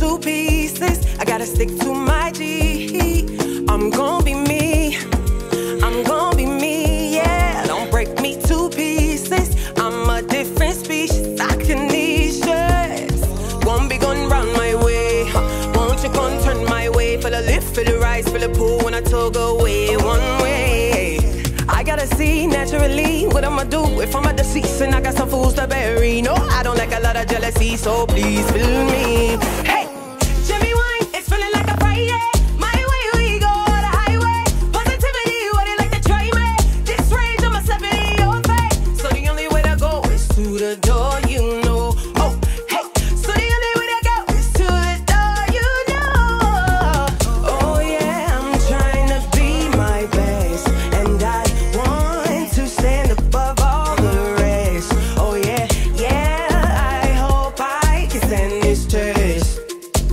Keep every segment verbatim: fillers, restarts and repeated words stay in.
two pieces. I gotta stick to my G. I'm gonna be me. I'm gonna be me, yeah. Don't break me to pieces. I'm a different species. I can ease it. Won't be gone round my way. Won't you gone turn my way? For the lift, for the rise, for the pool when I talk away. One way. I gotta see naturally what I'ma do if I'm at the season. I got some fools to bury. No, I don't like a lot of jealousy, so please fill me. Hey, Jimmy Wine, it's feeling like a Friday. My way, we go on the highway. Positivity, what do you like to try me? This rage, I'ma slap it in your face. So the only way to go is to the door, you know. Oh, hey, so the only way to go is to the door, you know. Oh yeah, I'm trying to be my best, and I want to stand above all the rest. Oh yeah, yeah, I hope I can stand this test.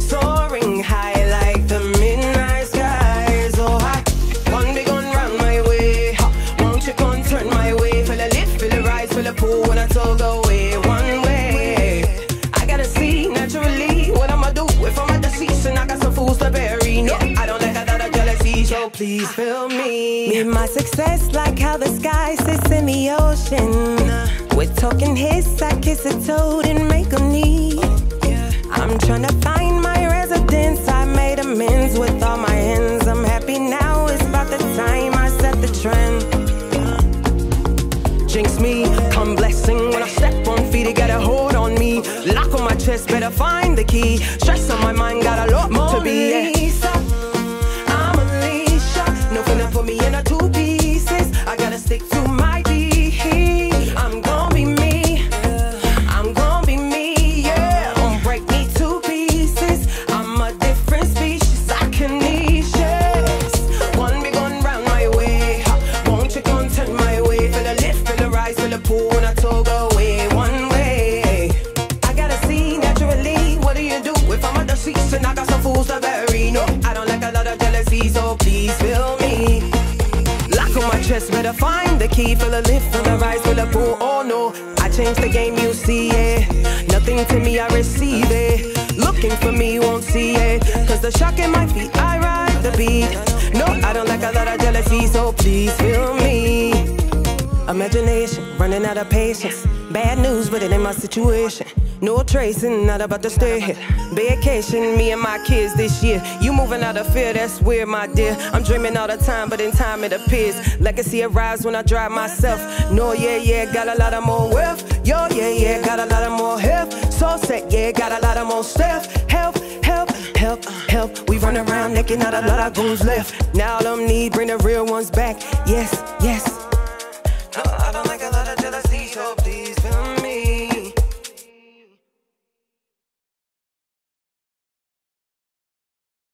Soaring high like the midnight skies. Oh, I won't be gone round my way. Won't you gone turn my way? Feel a lift, feel a rise, feel a pull when I talk away. One way. I gotta see naturally what I'ma do if I'm at the season. I got some fools to bury. No, I don't like that out of jealousy, so please feel me. Me and my success, like how the sky sits in the ocean. We're talking hiss, I kiss a toad and make him kneel. I'm trying to find my residence, I made amends with all my ends. I'm happy now, it's about the time I set the trend. Jinx me, come blessing, when I step on feet, it got a hold on me. Lock on my chest, better find the key. Stress on my mind, got a lot more to be. Mona Lisa, I'm Alicia, no finna put me in a two pieces. I gotta stick to my D. I'm gonna be me, I'm gonna be me, yeah. Don't break me to pieces. I'm a different species, I can ease it. One be gone round my way. Won't you gone turn my way? Feel the lift, feel the rise, feel the pull when I talk away. One way. I gotta see naturally. What do you do if I'm at the season? I got some fools to bury. No, I don't like a lot of jealousy, so please feel me. Lock on my chest, better find the key. Feel the lift, feel the rise, feel the pull. Oh no, I change the game, you see it. Nothing to me, I receive it. Looking for me, won't see it. Cause the shock in my feet, I ride the beat. No, I don't like a lot of jealousy, so please feel me. Imagination, running out of patience. Bad news, but it ain't my situation. No tracing, not about to stay here. Vacation, me and my kids this year. You moving out of fear, that's weird, my dear. I'm dreaming all the time, but in time it appears. Legacy arrives when I drive myself. No, yeah, yeah, got a lot of more wealth. Yo, yeah, yeah, got a lot of more health. So set, yeah, got a lot of more stuff. Help, help, help, help. We run around naked, not a lot of goons left. Now all them need, bring the real ones back. Yes, yes.